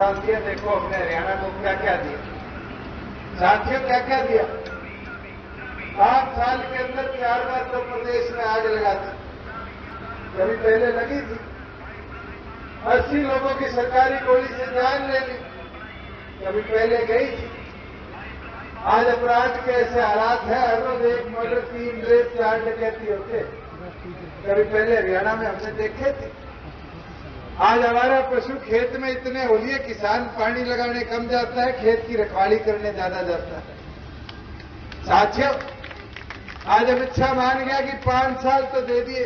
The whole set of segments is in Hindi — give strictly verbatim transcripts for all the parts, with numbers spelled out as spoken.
साथियों देखो हमने हरियाणा को क्या क्या दिया, साथियों क्या क्या दिया। सात साल के अंदर चार बार तो प्रदेश में आग लगा दी, कभी पहले लगी थी। अस्सी लोगों की सरकारी गोली से जान ले ली, कभी पहले गई थी। आज अपराध के ऐसे हालात है, हर रोज एक मर्डर, तीन रेप, चार डकैती होते। कभी पहले हरियाणा में हमने देखे थे। आज हमारा पशु खेत में इतने हो लिए, किसान पानी लगाने कम जाता है, खेत की रखवाली करने ज्यादा जाता है। साथियों आज अमित शाह मान गया कि पांच साल तो दे दिए,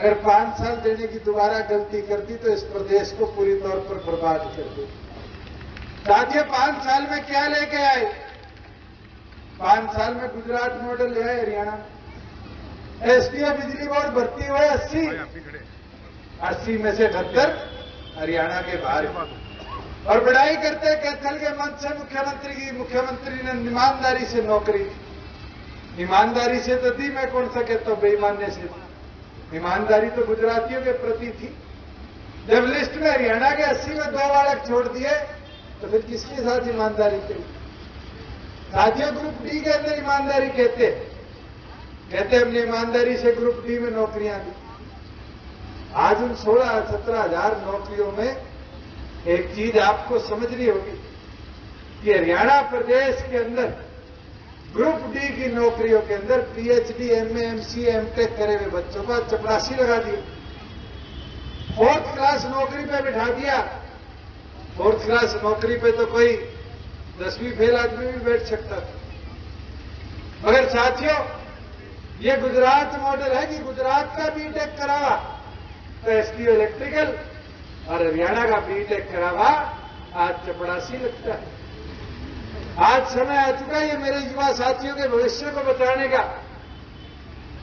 अगर पांच साल देने की दोबारा गलती करती तो इस प्रदेश को पूरी तौर पर बर्बाद कर देती। साथियों पांच साल में क्या लेके आए? पांच साल में गुजरात मॉडल ले आए हरियाणा। एसपीओ बिजली बोर्ड भर्ती हुए अस्सी, अस्सी में से अठहत्तर हरियाणा के बाहर। और बड़ाई करते कैथल के मंच से मुख्यमंत्री की, मुख्यमंत्री ने ईमानदारी से नौकरी दी। ईमानदारी से तो दी, मैं कौन सा कहता हूं बेईमानी से। ईमानदारी तो गुजरातियों के प्रति थी। जब लिस्ट में हरियाणा के अस्सी में दो बालक छोड़ दिए तो फिर किसके साथ ईमानदारी करी? साथियों ग्रुप डी के अंदर ईमानदारी कहते कहते हमने ईमानदारी से ग्रुप डी में नौकरियां दी। आज उन सोलह सत्रह हजार नौकरियों में एक चीज आपको समझनी होगी कि हरियाणा प्रदेश के अंदर ग्रुप डी की नौकरियों के अंदर पीएचडी, एमए, एमसीए, एमटेक करे हुए बच्चों का चपरासी लगा दी, फोर्थ क्लास नौकरी पर बिठा दिया। फोर्थ क्लास नौकरी पे तो कोई दसवीं फेल आदमी भी बैठ सकता था। मगर साथियों ये गुजरात मॉडल है कि गुजरात का बीटेक करावा तो एसटी इलेक्ट्रिकल और हरियाणा का बीटेक करावा आज चपड़ासी लगता है। आज समय आ चुका है ये मेरे युवा साथियों के भविष्य को बचाने का,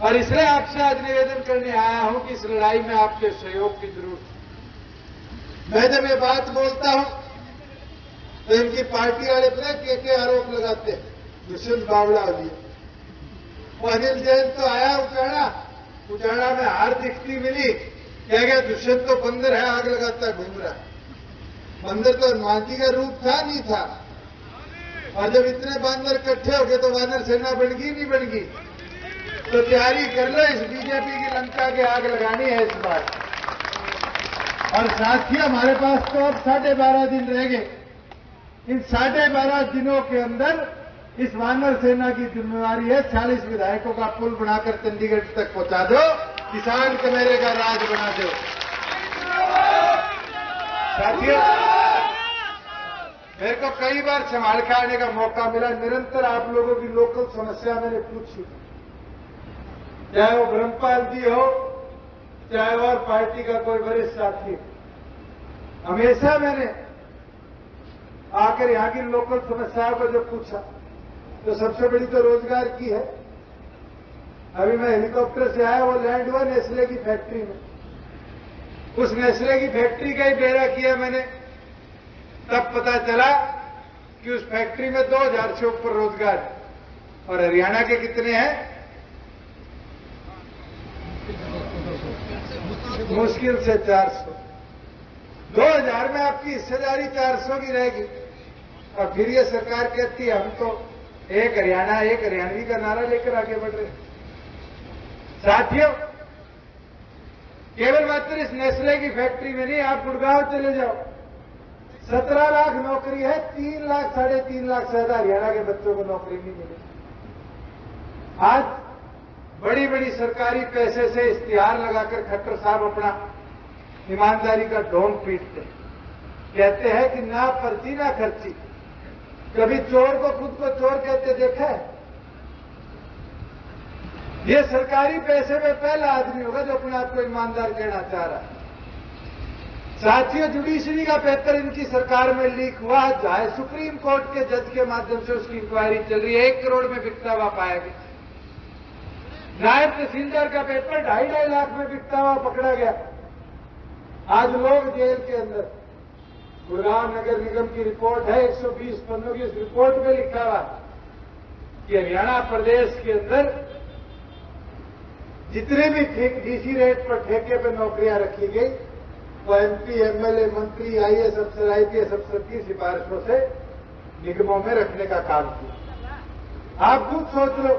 और इसलिए आपसे आज निवेदन करने आया हूं कि इस लड़ाई में आपके सहयोग की जरूरत है। मैं जब ये बात बोलता हूं तो इनकी पार्टी वाले पे के के आरोप लगाते हैं, दुष्यंत बावला दिया। अनिल जैन तो आया उजाड़ा, उजाड़ा में हार दिखती मिली, क्या क्या दुष्यंत तो बंदर है, आग लगाता है, घूम रहा। बंदर तो हनुमान जी का रूप था नहीं था? और जब इतने बंदर इकट्ठे हो गए तो वानर सेना बनेगी नहीं बनेगी? तो तैयारी कर लो, इस बीजेपी की लंका के आग लगानी है इस बार। और साथ ही हमारे पास तो अब साढ़े बारह दिन रह गए। इन साढ़े बारह दिनों के अंदर इस वानर सेना की जिम्मेवारी है चालीस विधायकों का पुल बनाकर चंडीगढ़ तक पहुंचा दो, किसान कमेरे का राज बना दो। साथियों मेरे को कई बार समालखा आने का मौका मिला, निरंतर आप लोगों की लोकल समस्या मैंने पूछी, चाहे वो ब्रह्मपाल जी हो, चाहे और पार्टी का कोई वरिष्ठ साथी। हमेशा मैंने आकर यहां की लोकल समस्याओं को जब पूछा तो सबसे बड़ी तो रोजगार की है। अभी मैं हेलीकॉप्टर से आया, वो लैंड हुआ नेस्ले की फैक्ट्री में। उस नेस्ले की फैक्ट्री का ही बेड़ा किया मैंने, तब पता चला कि उस फैक्ट्री में दो हजार से ऊपर रोजगार है। और हरियाणा के कितने हैं? मुश्किल से चार सौ। दो हजार में आपकी हिस्सेदारी चार सौ की रहेगी। और फिर ये सरकार कहती है हम तो एक हरियाणा एक हरियाणवी का नारा लेकर आगे बढ़ रहे हैं। साथियों केवल मात्र इस नेस्ले की फैक्ट्री में नहीं, आप गुड़गांव चले जाओ, सत्रह लाख नौकरी है, तीन लाख साढ़े तीन लाख ज्यादा हरियाणा के बच्चों को नौकरी नहीं मिली। आज बड़ी बड़ी सरकारी पैसे से इश्तिहार लगाकर खट्टर साहब अपना ईमानदारी का ढोंग पीटते कहते हैं कि ना पर्ची ना खर्ची। कभी चोर को खुद को चोर कहते देखा है? ये सरकारी पैसे में पहला आदमी होगा जो अपने आप को ईमानदार कहना चाह रहा है। साथियों जुडिशरी का पेपर इनकी सरकार में लीक हुआ, चाहे सुप्रीम कोर्ट के जज के माध्यम से उसकी इंक्वायरी चल रही है, एक करोड़ में बिकता हुआ पाया गया। नायब तहसीलदार का पेपर ढाई ढाई लाख में बिकता हुआ पकड़ा गया। आज लोग जेल के अंदर। गुड़गांव नगर निगम की रिपोर्ट है, एक सौ बीस पन्नों की, इस रिपोर्ट में लिखा हुआ कि हरियाणा प्रदेश के अंदर जितने भी डीसी रेट पर ठेके पर नौकरियां रखी गई वो एमपी, एमएलए, मंत्री, आईएएस अफसर, आईपीएस अफसर की सिफारिशों से निगमों में रखने का काम किया। आप खुद सोच लो,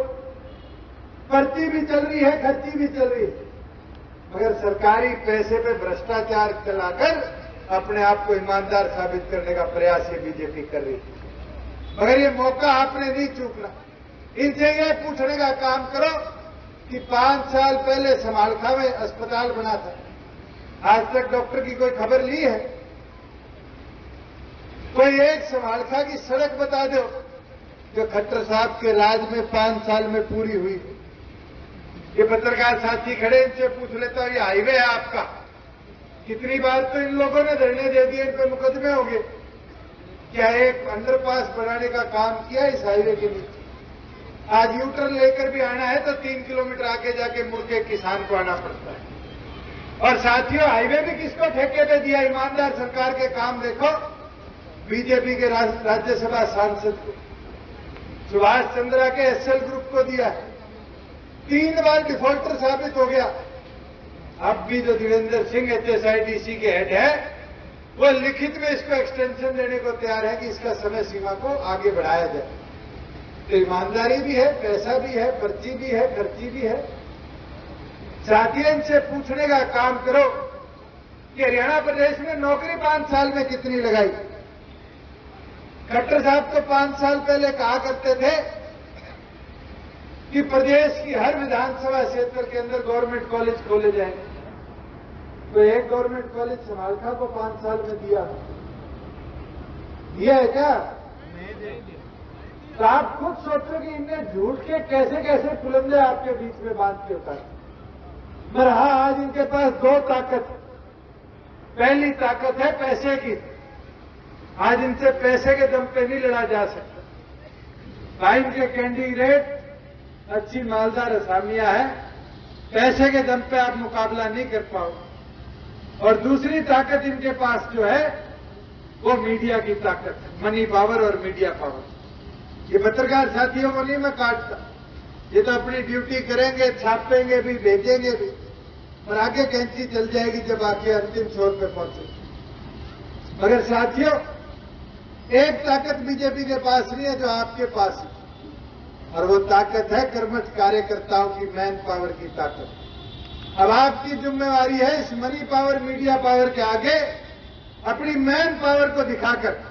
पर्ची भी चल रही है, खर्ची भी चल रही है, मगर सरकारी पैसे पे भ्रष्टाचार चलाकर अपने आप को ईमानदार साबित करने का प्रयास ये बीजेपी कर रही है। मगर ये मौका आपने नहीं चूकना। इनसे ये पूछने का काम करो कि पांच साल पहले समालखा में अस्पताल बना था, आज तक डॉक्टर की कोई खबर ली है? कोई एक समालखा की सड़क बता दो जो खट्टर साहब के राज में पांच साल में पूरी हुई। ये पत्रकार साथी खड़े, इनसे पूछ लेता हूं, ये हाईवे है आपका, कितनी बार तो इन लोगों ने धरने दे दिए, इन पर मुकदमे होंगे। क्या एक अंडरपास बनाने का काम किया इस हाईवे के नीचे? आज यूटर्न लेकर भी आना है तो तीन किलोमीटर आगे जाके मुड़के किसान को आना पड़ता है। और साथियों, हाईवे भी किसको ठेके पे दिया? ईमानदार सरकार के काम देखो, बीजेपी के राज्यसभा सांसद को, सुभाष चंद्रा के एसएल ग्रुप को दिया। तीन बार डिफॉल्टर साबित हो गया। अब भी जो धीरेन्द्र सिंह एचएसआईडीसी के हेड है, वो लिखित में इसको एक्सटेंशन देने को तैयार है कि इसका समय सीमा को आगे बढ़ाया जाए। तो ईमानदारी भी है, पैसा भी है, पर्ची भी है, खर्ची भी है। साथियों, इनसे पूछने का काम करो कि हरियाणा प्रदेश में नौकरी पांच साल में कितनी लगाई? खट्टर साहब तो पांच साल पहले कहा करते थे कि प्रदेश की हर विधानसभा क्षेत्र के अंदर गवर्नमेंट कॉलेज खोले जाएंगे। तो एक गवर्नमेंट कॉलेज समालखा को पांच साल में दिया दिया है क्या? तो आप खुद सोचो कि इनने झूठ के कैसे कैसे पुलंदे आपके बीच में बांध के उतारे। पर हाँ, आज इनके पास दो ताकत है। पहली ताकत है पैसे की। आज इनसे पैसे के दम पे नहीं लड़ा जा सकता। आज इनके कैंडिडेट अच्छी मालदार असामियां हैं, पैसे के दम पे आप मुकाबला नहीं कर पाओगे। और दूसरी ताकत इनके पास जो है वो मीडिया की ताकत है, मनी पावर और मीडिया पावर। ये पत्रकार साथियों को नहीं मैं काटता, ये तो अपनी ड्यूटी करेंगे, छापेंगे भी, भेजेंगे भी, और आगे कैंची चल जाएगी जब आके अंतिम छोर पे पहुंचेगी। मगर साथियों, एक ताकत बीजेपी के पास नहीं है जो आपके पास है, और वो ताकत है कर्मठ कार्यकर्ताओं की मैन पावर की ताकत। अब आपकी जिम्मेवारी है इस मनी पावर, मीडिया पावर के आगे अपनी मैन पावर को दिखाकर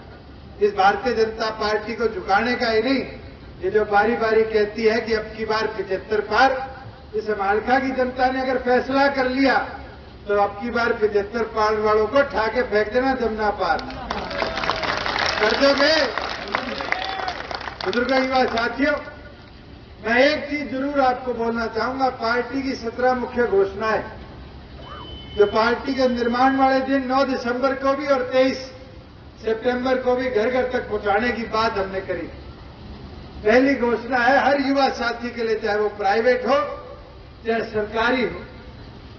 इस भारतीय जनता पार्टी को झुकाने का ही नहीं। ये जो बारी बारी कहती है कि अब की बार पचहत्तर पार, इस समालखा की जनता ने अगर फैसला कर लिया तो अब की बार पचहत्तर पार वालों को ठा के फेंक देना जमुना पार कर दोगे। बुजुर्गों, युवा साथियों, मैं एक चीज जरूर आपको बोलना चाहूंगा। पार्टी की सत्रह मुख्य घोषणाएं जो पार्टी के निर्माण वाले दिन नौ दिसंबर को भी और तेईस सितंबर को भी घर घर तक पहुंचाने की बात हमने करी। पहली घोषणा है हर युवा साथी के लिए, चाहे वो प्राइवेट हो चाहे सरकारी हो,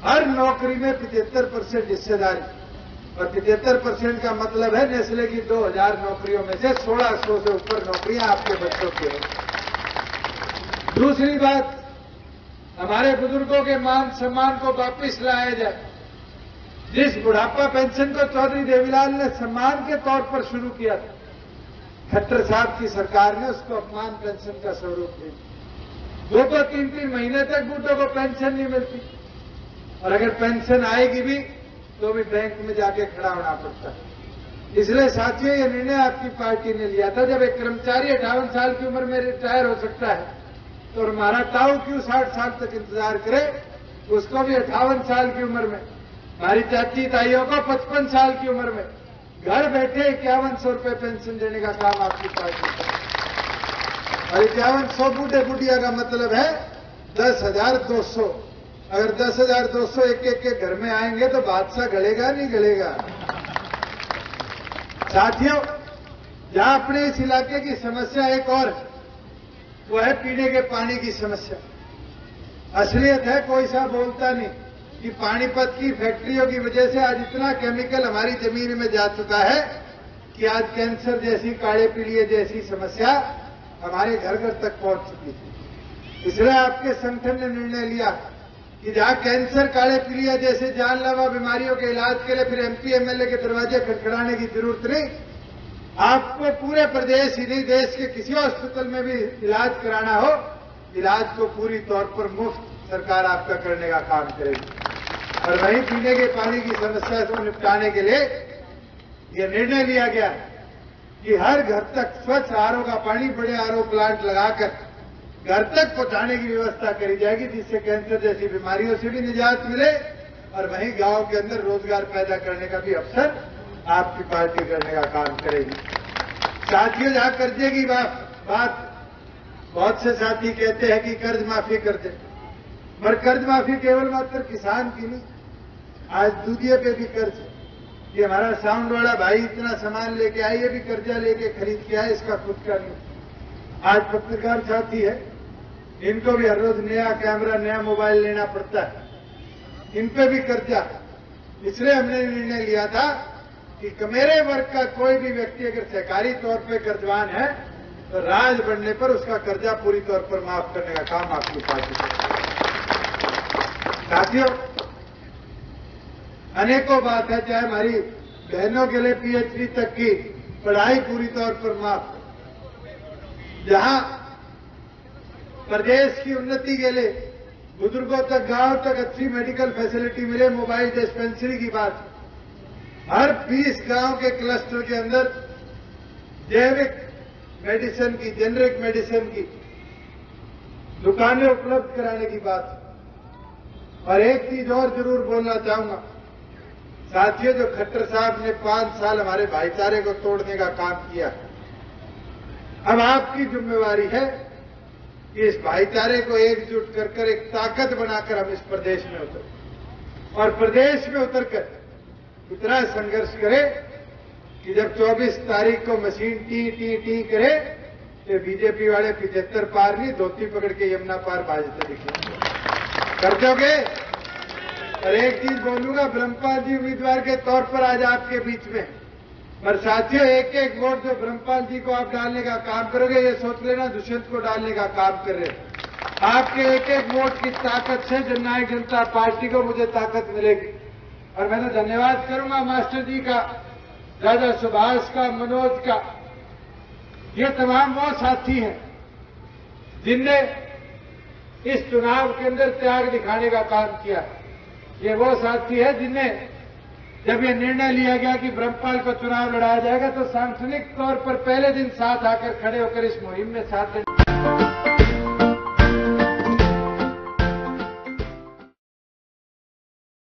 हर नौकरी में पचहत्तर परसेंट हिस्सेदारी। और पचहत्तर परसेंट का मतलब है नेस्ले की दो हज़ार नौकरियों में से सोलह सौ से ऊपर नौकरियां आपके बच्चों की हों। दूसरी बात, हमारे बुजुर्गों के मान सम्मान को वापस लाया जाए। जिस बुढ़ापा पेंशन को चौधरी देवीलाल ने सम्मान के तौर पर शुरू किया था, खट्टर साहब की सरकार ने उसको अपमान पेंशन का स्वरूप दिया। दो दो तीन तीन महीने तक बूढ़ों को पेंशन नहीं मिलती, और अगर पेंशन आएगी भी तो भी बैंक में जाके खड़ा होना पड़ता है। इसलिए साथियों, ये निर्णय आपकी पार्टी ने लिया था। जब एक कर्मचारी अट्ठावन साल की उम्र में रिटायर हो सकता है, तो हमारा ताऊ क्यों साठ साल तक इंतजार करे? उसको भी अट्ठावन साल की उम्र में, हमारी चाची ताइयों को पचपन साल की उम्र में घर बैठे इक्यावन सौ रूपये पेंशन देने का काम आपकी पार्टी का। और इक्यावन सौ बूढ़े बूढ़िया का मतलब है दस हजार दो सौ। अगर दस हजार दो सौ एक एक के घर में आएंगे तो बादशाह गलेगा नहीं गलेगा। साथियों, जहां अपने इस इलाके की समस्या एक और है, वो है पीने के पानी की समस्या। असलियत है, कोई सा बोलता नहीं कि पानीपत की फैक्ट्रियों की वजह से आज इतना केमिकल हमारी जमीन में जा चुका है कि आज कैंसर जैसी, काले पीलिए जैसी समस्या हमारे घर घर तक पहुंच चुकी है। इसलिए आपके संगठन ने निर्णय लिया कि जहाँ कैंसर, काले पीलिया जैसे जानलेवा बीमारियों के इलाज के लिए फिर एमपी एमएलए के दरवाजे खटखड़ाने की जरूरत नहीं। आपको पूरे प्रदेश ही नहीं, देश के किसी हॉस्पिटल में भी इलाज कराना हो, इलाज को पूरी तौर पर मुफ्त सरकार आपका करने का काम करेगी। और वहीं पीने के पानी की समस्या को निपटाने के लिए यह निर्णय लिया गया कि हर घर तक स्वच्छ आरओ का पानी बड़े आरओ प्लांट लगाकर घर तक पहुंचाने की व्यवस्था करी जाएगी, जिससे कैंसर जैसी बीमारियों से भी निजात मिले और वहीं गांव के अंदर रोजगार पैदा करने का भी अवसर आपकी पार्टी करने का काम करेगी। साथियों, जहां कर्जे की बात, बात बहुत से साथी कहते हैं कि कर्ज माफी कर दे, मगर कर्ज माफी केवल मात्र किसान की नहीं, आज दूधिये पे भी कर्ज है। ये हमारा साउंड वाला भाई इतना सामान लेके आए, ये भी कर्जा लेके खरीद के आए, इसका खुद का नहीं। आज पत्रकार साथी है, इनको भी हर रोज नया कैमरा, नया मोबाइल लेना पड़ता है, इन पे भी कर्जा। इसलिए हमने निर्णय लिया था कि कमेरे वर्ग का कोई भी व्यक्ति अगर सहकारी तौर पे कर्जवान है तो राज बनने पर उसका कर्जा पूरी तौर पर माफ करने का काम आपकी पार्टी करेगी। साथियों, अनेकों बात है, चाहे हमारी बहनों के लिए पीएचडी तक की पढ़ाई पूरी तौर पर माफ, जहां प्रदेश की उन्नति के लिए बुजुर्गों तक, गांव तक अच्छी मेडिकल फैसिलिटी मिले, मोबाइल डिस्पेंसरी की बात। हर बीस गांव के क्लस्टर के अंदर जैविक मेडिसिन की, जेनरिक मेडिसिन की दुकानें उपलब्ध कराने की बात। और एक चीज और जरूर बोलना चाहूंगा साथियों, जो खट्टर साहब ने पांच साल हमारे भाईचारे को तोड़ने का काम किया, अब आपकी जिम्मेवारी है इस भाईचारे को एकजुट कर कर एक ताकत बनाकर हम इस प्रदेश में उतरे और प्रदेश में उतरकर इतना संघर्ष करें कि जब चौबीस तारीख को मशीन टी टी टी करे तो बीजेपी वाले पिछहत्तर पार नहीं, धोती पकड़ के यमुना पार भाजपा दिखेंगे, कर दोगे। और एक चीज बोलूंगा, ब्रह्मपाल जी उम्मीदवार के तौर पर आज आपके बीच में, पर साथियों एक एक वोट जो ब्रह्मपाल जी को आप डालने का काम करोगे, ये सोच लेना दुष्यंत को डालने का काम कर रहे हैं। आपके एक एक वोट की ताकत से जननायक जनता पार्टी को मुझे ताकत मिलेगी। और मैं तो धन्यवाद करूंगा मास्टर जी का, राजा सुभाष का, मनोज का, ये तमाम वो साथी हैं जिनने इस चुनाव के अंदर त्याग दिखाने का काम किया। ये वो साथी है जिनने जब यह निर्णय लिया गया कि ब्रह्मपाल को चुनाव लड़ाया जाएगा तो सांगठनिक तौर पर पहले दिन साथ आकर खड़े होकर इस मुहिम में साथ देने